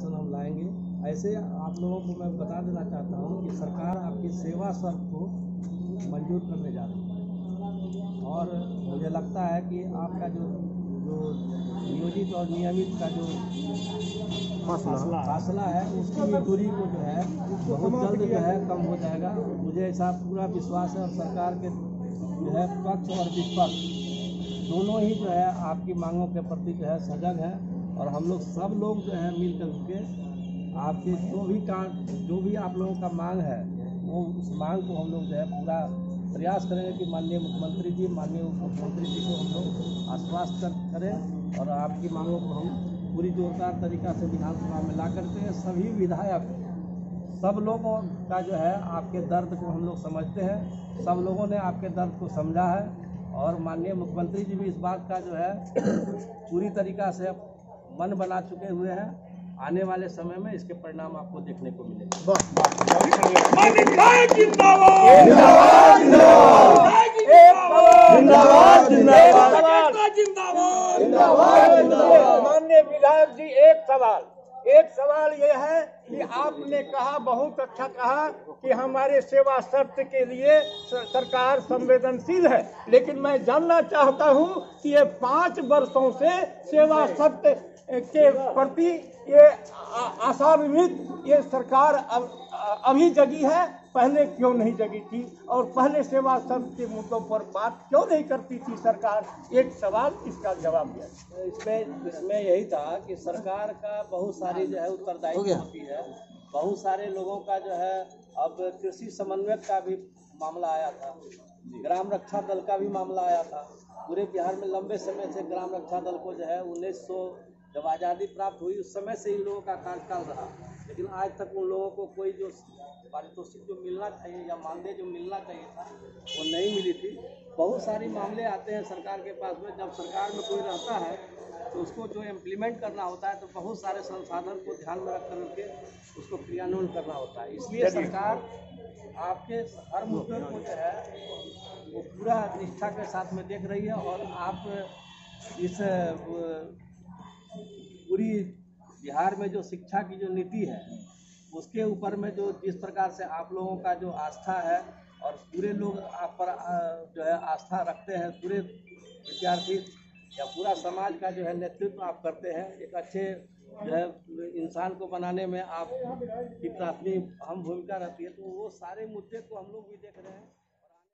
हम लाएंगे। ऐसे आप लोगों को मैं बता देना चाहता हूं कि सरकार आपकी सेवा शर्त को मंजूर करने जा रही है और मुझे लगता है कि आपका जो नियोजित और नियमित का जो फासला है उसकी दूरी को जो है बहुत जल्द जो है कम हो जाएगा। मुझे ऐसा पूरा विश्वास है और सरकार के जो है पक्ष और विपक्ष दोनों ही जो है आपकी मांगों के प्रति जो है सजग है और हम लोग सब लोग जो है मिलकर के आपके जो भी आप लोगों का मांग है वो उस मांग को हम लोग जो है पूरा प्रयास करेंगे कि माननीय मुख्यमंत्री जी माननीय उप मुख्यमंत्री जी को हम लोग आश्वस्त करें और आपकी मांगों को हम पूरी जोरदार तरीक़ा से विधानसभा में ला करके सभी विधायक सब लोगों का जो है आपके दर्द को हम लोग समझते हैं। सब लोगों ने आपके दर्द को समझा है और माननीय मुख्यमंत्री जी भी इस बात का जो है पूरी तरीक़ा से मन बना चुके हुए हैं। आने वाले समय में इसके परिणाम आपको देखने को मिलेगा। माननीय विधायक जी एक सवाल ये है कि आपने कहा, बहुत अच्छा कहा कि हमारे सेवा शर्त के लिए सरकार संवेदनशील है, लेकिन मैं जानना चाहता हूं कि ये 5 वर्षों से सेवा शर्त के प्रति ये आशान्वित ये सरकार अभी जगी है, पहले क्यों नहीं जगी थी और पहले सेवा शर्त के मुद्दों पर बात क्यों नहीं करती थी सरकार? एक सवाल, इसका जवाब दिया। इसमें यही था कि सरकार का बहुत सारी जो है उत्तरदायित्व होती है, बहुत सारे लोगों का जो है अब कृषि समन्वयक का भी मामला आया था, ग्राम रक्षा दल का भी मामला आया था। पूरे बिहार में लंबे समय से ग्राम रक्षा दल को जो है 1900 जब आज़ादी प्राप्त हुई उस समय से इन लोगों का कार्यकाल रहा, लेकिन आज तक उन लोगों को कोई जो पारितोषिक जो मिलना चाहिए या मानदेय जो मिलना चाहिए था वो नहीं मिली थी। बहुत सारे मामले आते हैं सरकार के पास में, जब सरकार में कोई रहता है तो उसको जो इम्प्लीमेंट करना होता है तो बहुत सारे संसाधन को ध्यान में रख करके उसको क्रियान्वयन करना होता है। इसलिए सरकार आपके हर मुद्दे को जो है वो पूरा निष्ठा के साथ में देख रही है और आप इस पूरी बिहार में जो शिक्षा की जो नीति है उसके ऊपर में जो जिस प्रकार से आप लोगों का जो आस्था है और पूरे लोग आप पर जो है आस्था रखते हैं, पूरे विद्यार्थी या पूरा समाज का जो है नेतृत्व आप करते हैं, एक अच्छे जो है इंसान को बनाने में आपकी प्राथमिक अहम भूमिका रहती है, तो वो सारे मुद्दे को हम लोग भी देख रहे हैं।